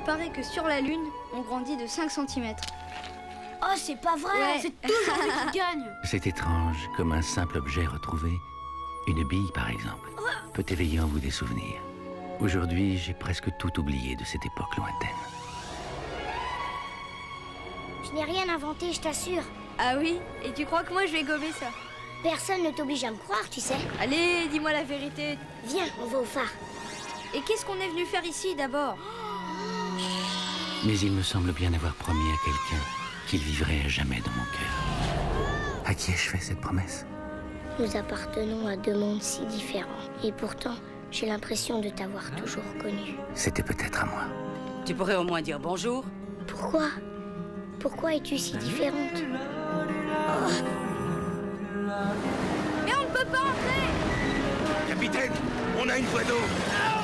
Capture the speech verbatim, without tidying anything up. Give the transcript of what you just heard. Il paraît que sur la Lune, on grandit de cinq centimètres. Oh, c'est pas vrai, ouais. C'est toujours lui qui gagne. C'est étrange, comme un simple objet retrouvé, une bille par exemple, ouais. peut éveiller en vous des souvenirs. Aujourd'hui, j'ai presque tout oublié de cette époque lointaine. Je n'ai rien inventé, je t'assure. Ah oui? Et tu crois que moi je vais gober ça? Personne ne t'oblige à me croire, tu sais. Allez, dis-moi la vérité. Viens, on va au phare. Et qu'est-ce qu'on est venu faire ici d'abord? Mais il me semble bien avoir promis à quelqu'un qu'il vivrait à jamais dans mon cœur. À qui ai-je fait cette promesse? Nous appartenons à deux mondes si différents. Et pourtant, j'ai l'impression de t'avoir toujours connu. C'était peut-être à moi. Tu pourrais au moins dire bonjour. Pourquoi? Pourquoi es-tu si différente? Oh. Mais on ne peut pas entrer! Capitaine, on a une voie d'eau!